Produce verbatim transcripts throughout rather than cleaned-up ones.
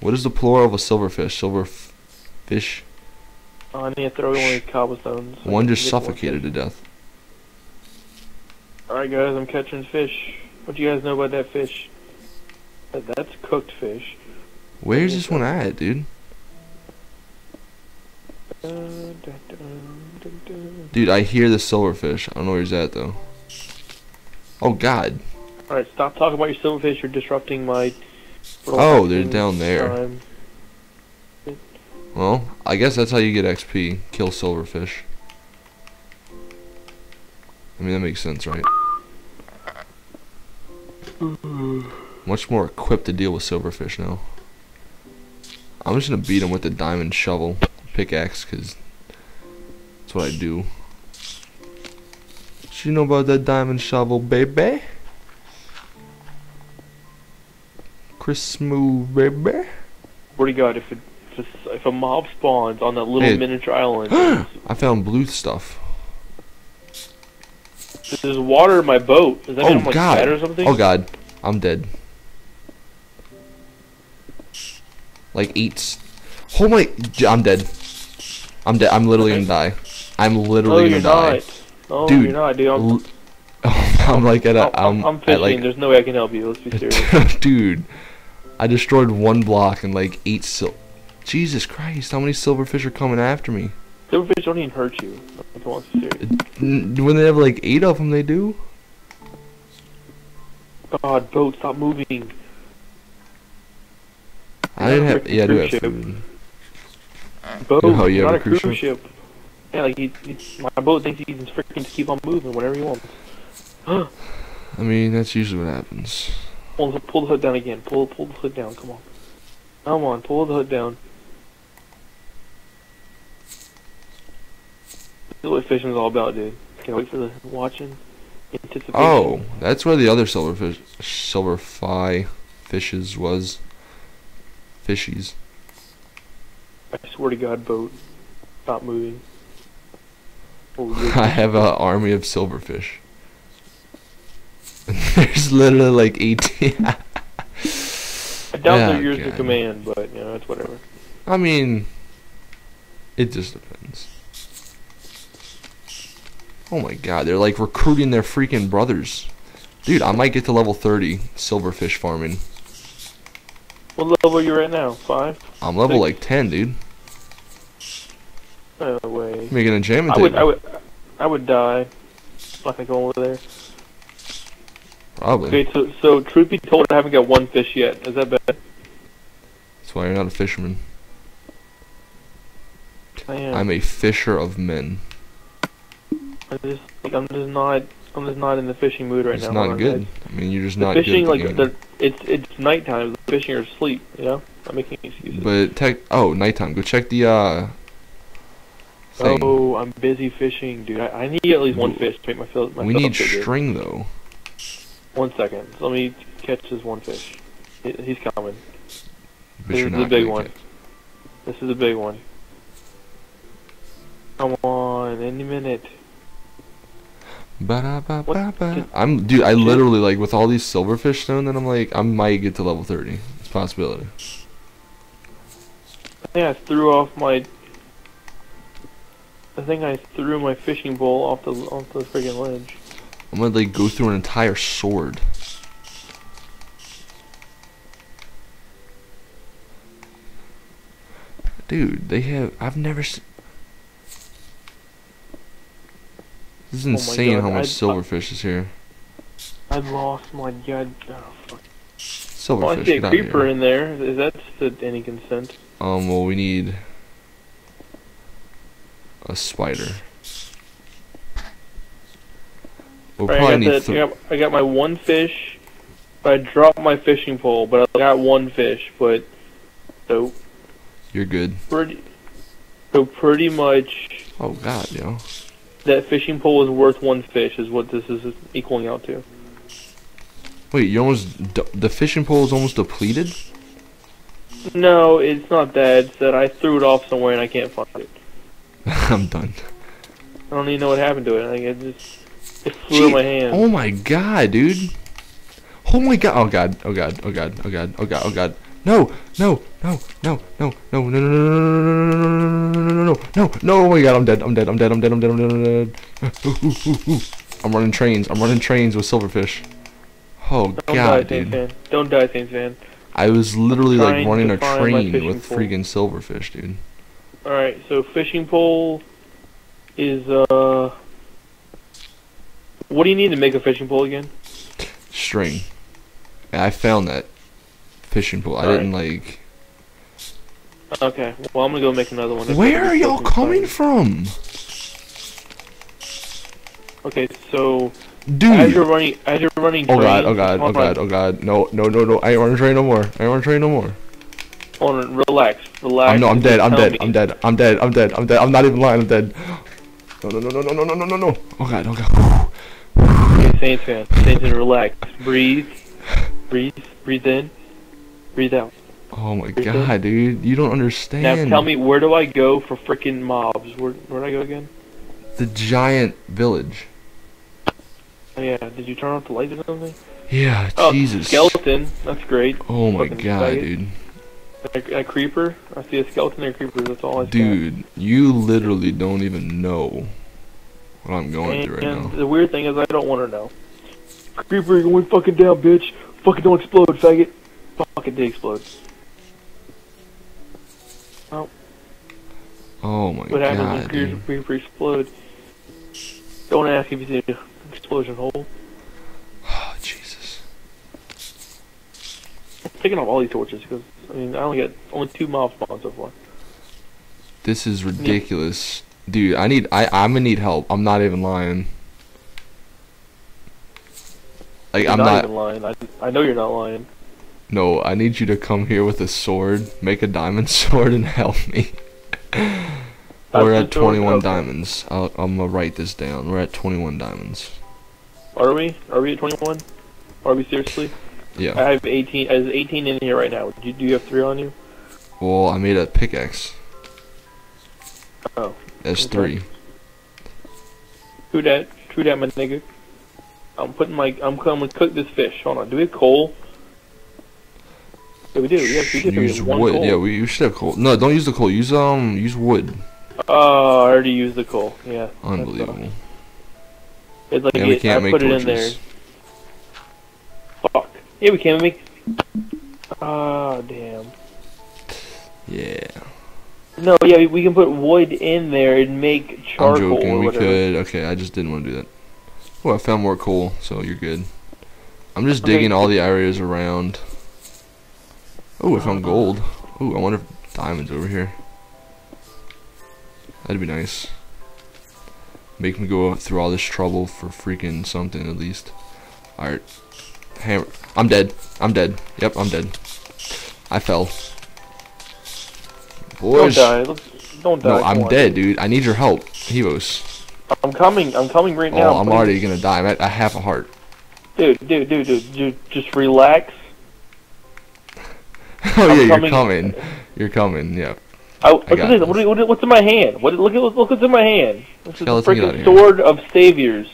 What is the plural of a silverfish? Silverfish. Oh, I need to throw away cobblestones. So one just suffocated to death. Alright guys, I'm catching fish. What do you guys know about that fish? That, that's cooked fish. Where's this one at, dude? Dude, I hear the silverfish. I don't know where he's at, though. Oh, God. Alright, stop talking about your silverfish. You're disrupting my... Oh, they're down there. Time. Well, I guess that's how you get X P. Kill silverfish. I mean, that makes sense, right? Much more equipped to deal with silverfish now. I'm just gonna beat him with the diamond shovel. Pickaxe, because that's what I do. What you know about that diamond shovel, baby? Chris Smooth, baby. Where do you go if it, if, a, if a mob spawns on that little hey. miniature island? I found blue stuff. There's water in my boat. Is that oh, like God. or something? Oh God, I'm dead. Like eight. Oh my! I'm dead. I'm dead. I'm literally gonna die. I'm literally oh, you're gonna not. die. Oh, dude, you're not, dude. I'm, I'm like at a. I'm, I'm, I'm fishing. Like, there's no way I can help you. Let's be serious. Dude, I destroyed one block and like eight sil. Jesus Christ! How many silverfish are coming after me? Silverfish don't even hurt you. When they have like eight of them, they do. God, boat, stop moving. I, I didn't have. Yeah, I do have food. Boat, oh, you have not a cruise, cruise ship. ship. Yeah, like he, he, my boat thinks he can freaking keep on moving whenever he wants. I mean, that's usually what happens. Pull, pull the hood down again. Pull, pull the hood down. Come on, come on. Pull the hood down. This is what fishing is all about, dude. Can't wait for the watching. Anticipation. Oh, that's where the other silverfish, silverfy fishes was. Fishies. I swear to God, boat, stop moving. I have an army of silverfish. There's literally like eighteen. I doubt oh, they're yours to command, but you know it's whatever. I mean, it just depends. Oh my God, they're like recruiting their freaking brothers, dude. I might get to level thirty silverfish farming. What level are you right now? Five? I'm level six? Like ten, dude. No way. Make an enchantment table. I would, I would, I would die. I'm not gonna go over there. Probably. Okay, so, so truth be told, I haven't got one fish yet. Is that bad? That's why you're not a fisherman. I am. I'm a fisher of men. I just, like, I'm just not. I'm just not in the fishing mood right it's now. It's not good. I mean, you're just the not fishing, good. Fishing, like, the, it's it's nighttime. The fishing or sleep, you know? I'm making excuses. But, tech, oh, nighttime. Go check the, uh... thing. Oh, I'm busy fishing, dude. I, I need at least one fish to make my fill. My we need figure. string, though. One second. Let me catch this one fish. He, he's coming. But this is the big one. Catch. This is the big one. Come on, any minute. Ba -ba -ba -ba. I'm dude. I literally like with all these silverfish stone. Then I'm like, I might get to level thirty. It's a possibility. I think I threw off my. I think I threw my fishing bowl off the off the friggin' ledge. I'm gonna like go through an entire sword. Dude, they have. I've never. seen... This is insane oh how much I'd, silverfish I, is here. I lost my god. Oh, fuck. Silverfish. Oh, I see a creeper in there. Is that to any consent? Um. Well, we need a spider. We'll right, probably I, got need the, I, got, I got my one fish. But I dropped my fishing pole, but I got one fish. But so you're good. Pretty, so pretty much. Oh God, yo. That fishing pole is worth one fish, is what this is equaling out to. Wait, you almost d the fishing pole is almost depleted? No, it's not that. It's that I threw it off somewhere and I can't find it. I'm done. I don't even know what happened to it. I think it just it flew in my hand. Oh my God, dude! Oh my God! Oh God! Oh God! Oh God! Oh God! Oh God! Oh God! No, no, no, no, no, no, no, no, no, no, no, no, my God, I'm dead, I'm dead, I'm dead, I'm dead, I'm dead, I'm dead, I'm running trains, I'm running trains with silverfish. Oh God, dude. Don't die, Saintsfan. I was literally like running a train with freaking silverfish, dude. Alright, so fishing pole is, uh, what do you need to make a fishing pole again? String. I found that fishing pole. All I didn't right. like. Okay. Well, I'm gonna go make another one. Where are y'all coming from? Okay, so. Dude. As you're running, as you're running. Oh god! Oh god! Oh god! Oh god! No! No! No! No! I ain't running train no more. I ain't running train no more. Hold on. Relax. Relax. I'm, no, I'm dead. I'm dead. I'm dead. I'm dead. I'm dead. I'm dead. I'm not even lying. I'm dead. No! No! No! No! No! No! No! No! No! Oh god! Oh god! Okay, Saintsfan. Saintsfan, relax. Breathe. Breathe. Breathe in. Breathe out. Oh my Breathe god, in. dude. You don't understand. Now tell me, where do I go for freaking mobs? Where, where do I go again? The giant village. Oh yeah, did you turn off the lights or something? Yeah, oh, Jesus. Skeleton, that's great. Oh my Fucking god, dude. A, a creeper? I see a skeleton and a creeper, that's all I see. Dude, got. you literally don't even know what I'm going and, through right and now. The weird thing is, I don't want to know. Creeper, you're going fucking down, bitch. Fucking don't explode, faggot. Fucking did explode. Oh. Oh my god. What happens if creeper, creeper explode? Don't ask if you see an explosion hole. Oh, Jesus. I'm taking off all these torches because, I mean, I only got only two mob spawns so far. This is ridiculous. Yeah. Dude, I need, I, I'm gonna need help. I'm not even lying. Like, you're I'm not, not even lying. I, I know you're not lying. No, I need you to come here with a sword, make a diamond sword, and help me. We're at twenty-one diamonds. I'll, I'm gonna write this down. We're at twenty-one diamonds. Are we? Are we at twenty-one? Are we seriously? Yeah. I have eighteen. There's eighteen in here right now. Do you, do you have three on you? Well, I made a pickaxe. Oh. That's okay. three. True that. True that, my nigga. I'm putting my. I'm coming to cook this fish. Hold on. Do we have coal? Yeah, we do. Yeah, we do. Use wood. Coal. Yeah, we you should have coal. No, don't use the coal. Use um, use wood. Oh, I already used the coal. Yeah. Unbelievable. It's like yeah, it, we can't I make put torches. It in there. Fuck. Yeah, we can't make. Ah, oh, damn. Yeah. No, yeah, we, we can put wood in there and make charcoal. I'm joking. Or we could. Okay, I just didn't want to do that. Oh, I found more coal, so you're good. I'm just okay. digging all the areas around. Oh, I found gold. Oh, I wonder if diamonds over here. That'd be nice. Make me go through all this trouble for freaking something at least. Alright. Hammer. I'm dead. I'm dead. Yep, I'm dead. I fell. Boys. Don't die. Don't die. No, I'm dead, dude. I need your help. Hevos. I'm coming. I'm coming right now. Oh, I'm already gonna die. I'm at, I have a heart. Dude, dude, dude, dude, dude. Just relax. Oh I'm yeah, coming. you're coming. You're coming. Yeah. I, what's, I got this? This. What do, what, what's in my hand? What? Look at look what's in my hand. This is the freaking sword of saviors.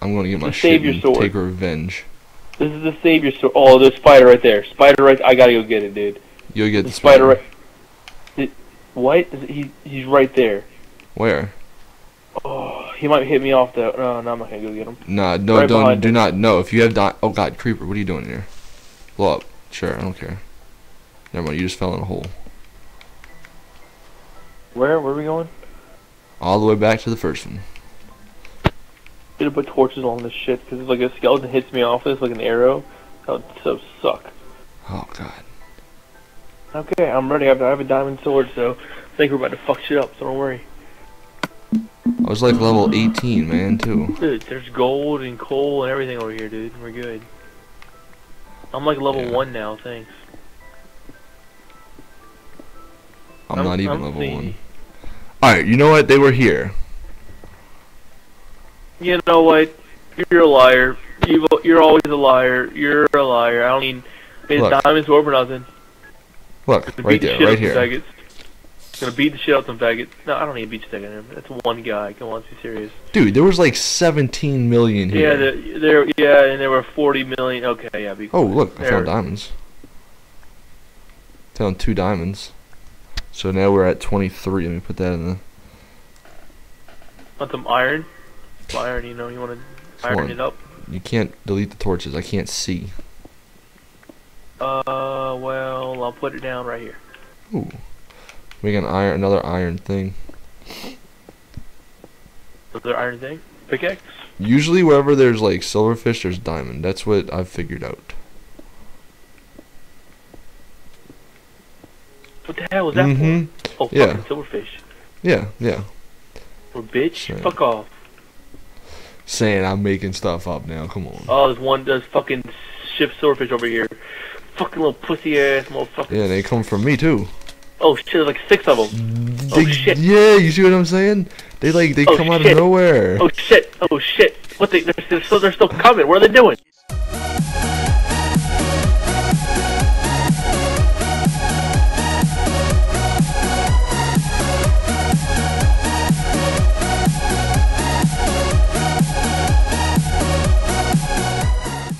I'm gonna get my savior shit and sword. Take revenge. This is the savior sword. Oh, there's spider right there. Spider right. I gotta go get it, dude. You'll get the, the spider. spider. Right. It, what? He he's right there. Where? Oh, he might hit me off the. No, no, I'm not gonna go get him. Nah, no, right don't. Do him. not. No, if you have not. Oh God, creeper. What are you doing here? Blow up. Sure, I don't care. Never mind, you just fell in a hole. Where? Where are we going? All the way back to the first one. I'm gonna put torches on this shit, because it's like a skeleton hits me off this like an arrow. That would so suck. Oh, God. Okay, I'm ready. I have a diamond sword, so I think we're about to fuck shit up, so don't worry. I was like level eighteen, man, too. Dude, there's gold and coal and everything over here, dude. We're good. I'm like level yeah. one now, thanks. I'm not even I'm level seeing. one. Alright, you know what? They were here. You know what? You're a liar. You've, you're always a liar. You're a liar. I don't mean it's diamonds over nothing. Look, right there, right here. I'm gonna beat the shit out some faggots. No, I don't need to beat the shit out of him. That's one guy. Come on, be serious. Dude, there was like seventeen million here. Yeah, there, there, yeah, and there were forty million. Okay, yeah. Be cool. Oh, look, I there. found diamonds. Found two diamonds. So now we're at twenty-three. Let me put that in the... Want some iron? Some iron, you know, you want to iron on. It up? You can't delete the torches. I can't see. Uh, well, I'll put it down right here. Ooh. We got an iron, another iron thing. Another iron thing? Pickaxe? Usually wherever there's like silverfish, there's diamond. That's what I've figured out. What the hell is that mm-hmm. for? Oh, yeah. Fucking silverfish. Yeah, yeah. Or bitch? Saying. Fuck off. Saying I'm making stuff up now, come on. Oh, there's one, there's fucking ship silverfish over here. Fucking little pussy ass motherfucker. Yeah, they come from me too. Oh shit, there's like six of them. They, oh shit. Yeah, you see what I'm saying? They like, they oh, come shit. out of nowhere. Oh shit, oh shit. What, they, they're, they're, still, they're still coming, what are they doing?